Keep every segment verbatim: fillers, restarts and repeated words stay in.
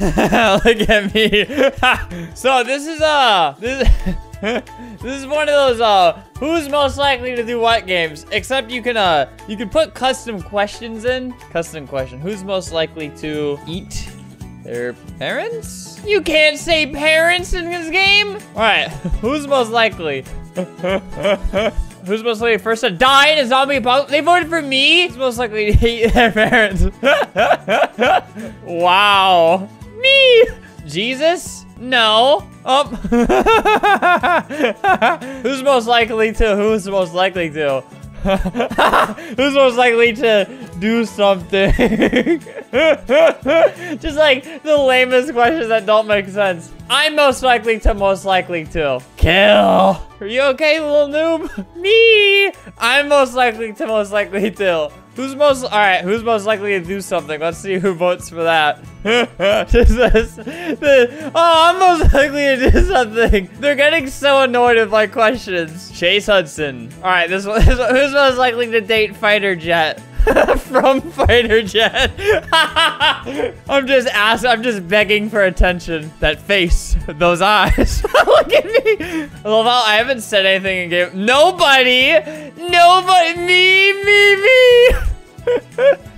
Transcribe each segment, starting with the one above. Look at me. So this is uh this is this is one of those uh who's most likely to do what games, except you can uh you can put custom questions in. Custom question: who's most likely to eat their parents? You can't say parents in this game. All right, who's most likely? Who's most likely first to die in a zombie apocalypse? They voted for me? Who's most likely to hate their parents? Wow. Me. Jesus? No. Oh. Who's most likely to? Who's most likely to? Who's most likely to do something? Just like the lamest questions that don't make sense. I'm most likely to most likely to. Kill. Are you okay, little noob? Me. I'm most likely to most likely to. Who's most, all right, who's most likely to do something? Let's see who votes for that. This, this, oh, I'm most likely to do something. They're getting so annoyed with my questions. Chase Hudson. All right, this one, this one who's most likely to date Fighter Jet? From Fighter Jet. I'm just asking, I'm just begging for attention. That face, those eyes. Look at me. I love how I haven't said anything in game. Nobody, nobody, me, me, me.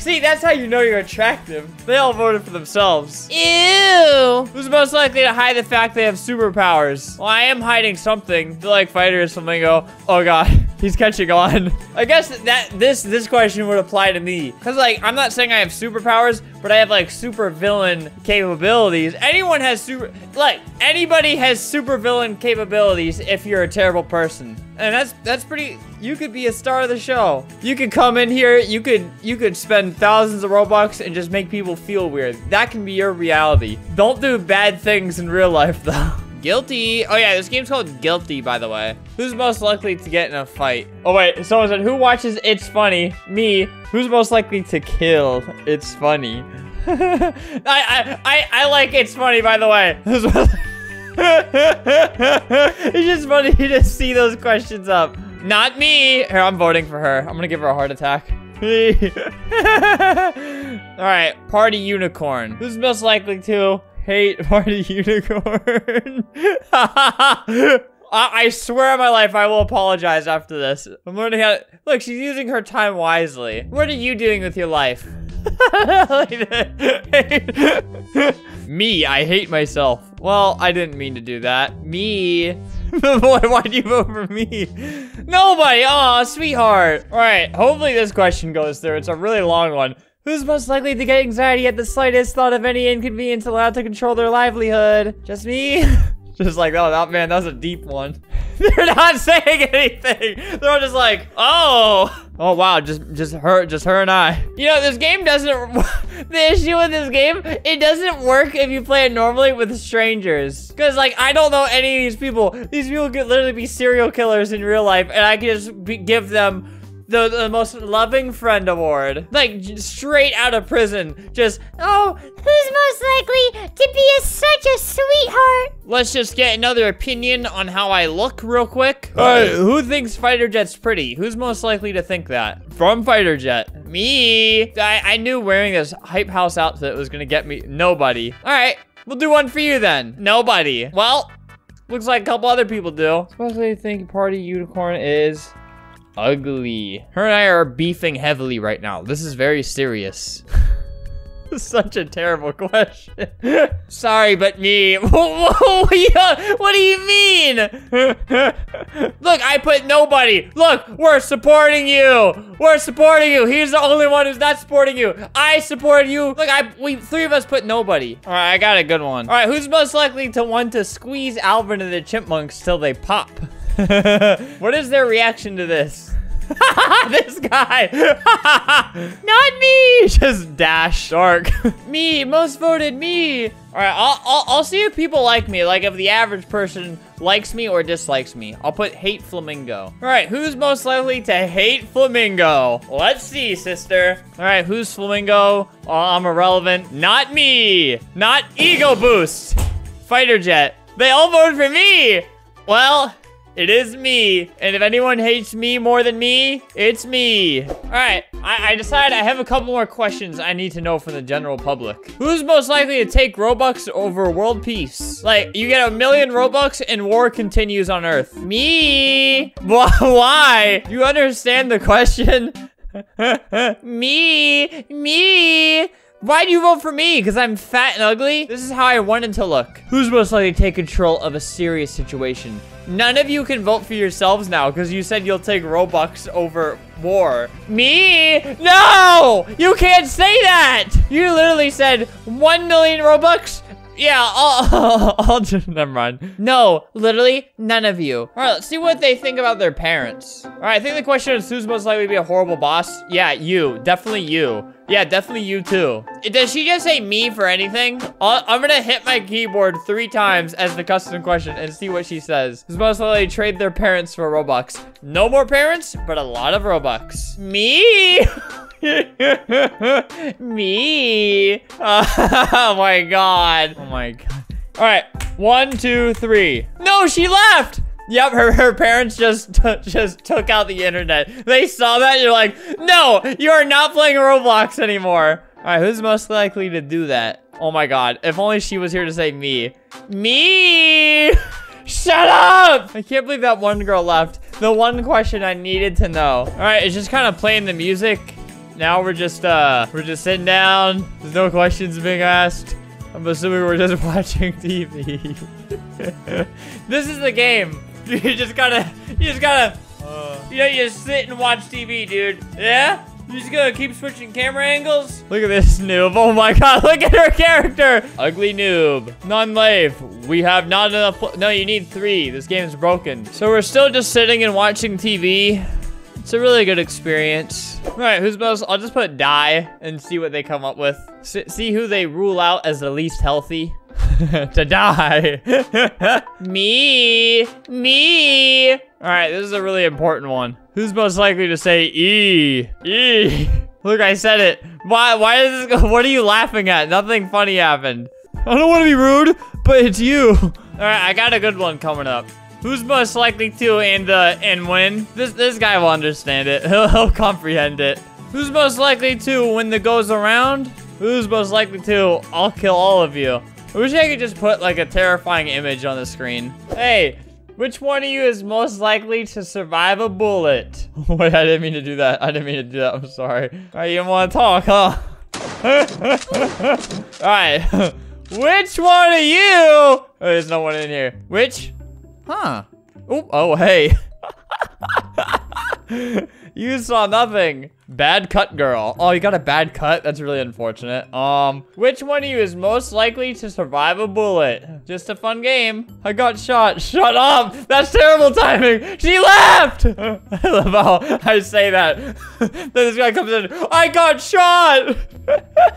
See, that's how you know you're attractive. They all voted for themselves. Ew. Who's most likely to hide the fact they have superpowers? Well, I am hiding something. I feel like fighters, Flamingo. Oh God. He's catching on. I guess that this this question would apply to me. Cause like, I'm not saying I have superpowers, but I have like super villain capabilities. Anyone has super, like anybody has super villain capabilities if you're a terrible person. And that's, that's pretty, you could be a star of the show. You could come in here, you could, you could spend thousands of Robux and just make people feel weird. That can be your reality. Don't do bad things in real life though. Guilty. Oh yeah, this game's called Guilty, by the way. Who's most likely to get in a fight? Oh wait, someone said, who watches It's Funny? Me. Who's most likely to kill It's Funny? I, I, I, I like It's Funny, by the way. Who's most it's just funny to see those questions up. Not me. Here, I'm voting for her. I'm gonna give her a heart attack. All right, Party Unicorn. Who's most likely to hate Party Unicorn? I, I swear on my life, I will apologize after this. I'm learning how to, look, she's using her time wisely. What are you doing with your life? Me, I hate myself. Well, I didn't mean to do that. Me. Boy, why'd you vote for me? Nobody, aw, sweetheart. All right, hopefully this question goes through. It's a really long one. Who's most likely to get anxiety at the slightest thought of any inconvenience allowed to control their livelihood? Just me? Just like, oh, that, man, that was a deep one. They're not saying anything. They're all just like, oh. Oh, wow, just just her just her and I. You know, this game doesn't, the issue with this game, it doesn't work if you play it normally with strangers. Because, like, I don't know any of these people. These people could literally be serial killers in real life, and I could just be, give them The, the most loving friend award, like straight out of prison. Just, oh, who's most likely to be a, such a sweetheart? Let's just get another opinion on how I look real quick. All right, who thinks Fighter Jet's pretty? Who's most likely to think that? From Fighter Jet. Me. I, I knew wearing this Hype House outfit was gonna get me. Nobody. All right, we'll do one for you then. Nobody. Well, looks like a couple other people do. Supposedly think Party Unicorn is ugly. Her and I are beefing heavily right now. This is very serious. Such a terrible question. Sorry, but me. What do you mean? Look, I put nobody. Look, we're supporting you. We're supporting you. He's the only one who's not supporting you. I support you. Look, I we three of us put nobody. All right, I got a good one. All right, who's most likely to want to squeeze Alvin and the Chipmunks till they pop? What is their reaction to this? This guy. Not me. Just dash dark. Me, most voted me. All right, I'll, I'll, I'll see if people like me. Like if the average person likes me or dislikes me. I'll put hate Flamingo. All right, who's most likely to hate Flamingo? Let's see, sister. All right, who's Flamingo? Oh, I'm irrelevant. Not me. Not ego boost. Fighter Jet. They all voted for me. Well, It is me, and if anyone hates me more than me, it's me. All right, I, I decide I have a couple more questions I need to know from the general public. Who's most likely to take Robux over world peace? Like, you get a million Robux and war continues on Earth. Me? Why? You understand the question? me? Me? Why do you vote for me? Because I'm fat and ugly? This is how I wanted to look. Who's most likely to take control of a serious situation? None of you can vote for yourselves now because you said you'll take Robux over war. Me? No! You can't say that! You literally said one million Robux? Yeah, I'll, I'll just, never mind. No, literally none of you. All right, let's see what they think about their parents. All right, I think the question is who's most likely to be a horrible boss? Yeah, you, definitely you. Yeah, definitely you too. Does she just say me for anything? I'll, I'm gonna hit my keyboard three times as the custom question and see what she says. Who's most likely to trade their parents for Robux? No more parents, but a lot of Robux. Me? Me? Oh my god. Oh my god. All right, one, two, three. No, she left. Yep, her, her parents just just took out the internet. They saw that and you're like, no, you are not playing Roblox anymore. All right, who's most likely to do that? Oh my god, if only she was here to say me. Me? Shut up! I can't believe that one girl left. The one question I needed to know. All right, it's just kind of playing the music. Now we're just, uh, we're just sitting down. There's no questions being asked. I'm assuming we're just watching T V. This is the game. You just gotta, you just gotta, uh, you know, you just sit and watch T V, dude. Yeah? You just gonna keep switching camera angles? Look at this noob. Oh my god, look at her character. Ugly noob. Non-lave. We have not enough. No, you need three. This game's broken. So we're still just sitting and watching T V. It's a really good experience. All right, who's most? I'll just put die and see what they come up with. S see who they rule out as the least healthy. To die. Me, me. All right, this is a really important one. Who's most likely to say E? E. Look, I said it. Why, why is this, what are you laughing at? Nothing funny happened. I don't want to be rude, but it's you. All right, I got a good one coming up. Who's most likely to and uh, and win? This this guy will understand it. He'll, he'll comprehend it. Who's most likely to when the goes around? Who's most likely to? I'll kill all of you. I wish I could just put like a terrifying image on the screen. Hey, which one of you is most likely to survive a bullet? Wait, I didn't mean to do that. I didn't mean to do that. I'm sorry. All right, you didn't want to talk, huh? All right. Which one of you? Oh, there's no one in here. Which? Huh. Oop. Oh, hey. You saw nothing. Bad cut girl. Oh, you got a bad cut? That's really unfortunate. Um, which one of you is most likely to survive a bullet? Just a fun game. I got shot. Shut up. That's terrible timing. She left. I love how I say that. Then this guy comes in. I got shot.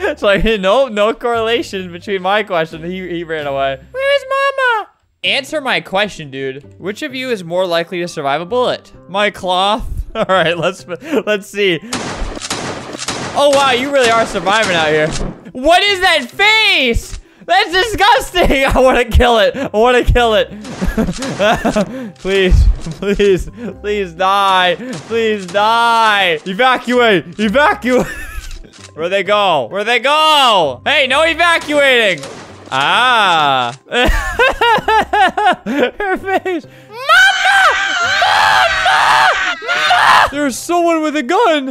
It's like, no, no correlation between my question. He, he ran away. Where's mama? Answer my question, dude. Which of you is more likely to survive a bullet? My cloth. All right, let's let's see. Oh wow, you really are surviving out here. What is that face? That's disgusting. I want to kill it. I want to kill it. Please, please, please die. Please die. Evacuate. Evacuate. Where'd they go? Where'd they go? Hey, no evacuating. Ah. Her face. Mama! Mama! Mama! There's someone with a gun.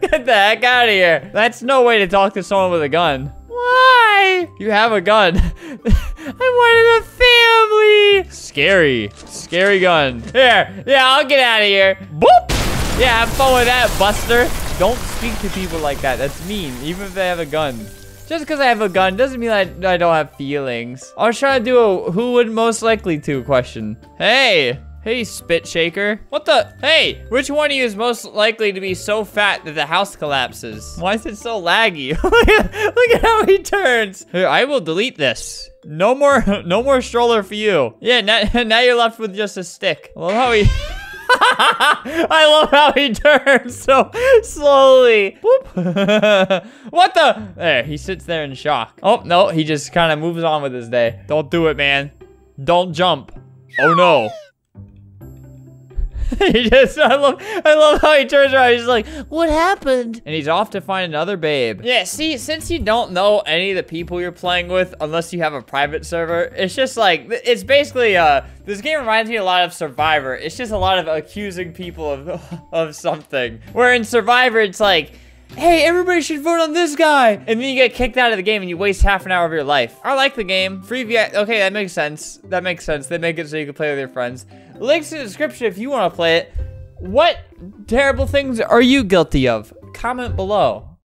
Get the heck out of here. That's no way to talk to someone with a gun. Why? You have a gun. I wanted a family. Scary. Scary gun. Here. Yeah, I'll get out of here. Boop. Yeah, have fun with that, Buster. Don't speak to people like that. That's mean, even if they have a gun. Just because I have a gun doesn't mean I, I don't have feelings. I was trying to do a who would most likely to question. Hey, hey, spit shaker. What the? Hey, which one of you is most likely to be so fat that the house collapses? Why is it so laggy? Look at, look at how he turns. Here, I will delete this. No more, no more stroller for you. Yeah, now, now you're left with just a stick. I love how he, I love how he turns so slowly. What the? There, he sits there in shock. Oh, no, he just kind of moves on with his day. Don't do it, man. Don't jump. Oh, no. He just, I love, I love how he turns around. He's like, "What happened?" And he's off to find another babe. Yeah, see, since you don't know any of the people you're playing with, unless you have a private server, it's just like, it's basically, uh, this game reminds me a lot of Survivor. It's just a lot of accusing people of, of something. Where in Survivor, it's like, hey, everybody should vote on this guy. And then you get kicked out of the game and you waste half an hour of your life. I like the game. Free V I P. Okay, that makes sense. That makes sense. They make it so you can play with your friends. Links in the description if you want to play it. What terrible things are you guilty of? Comment below.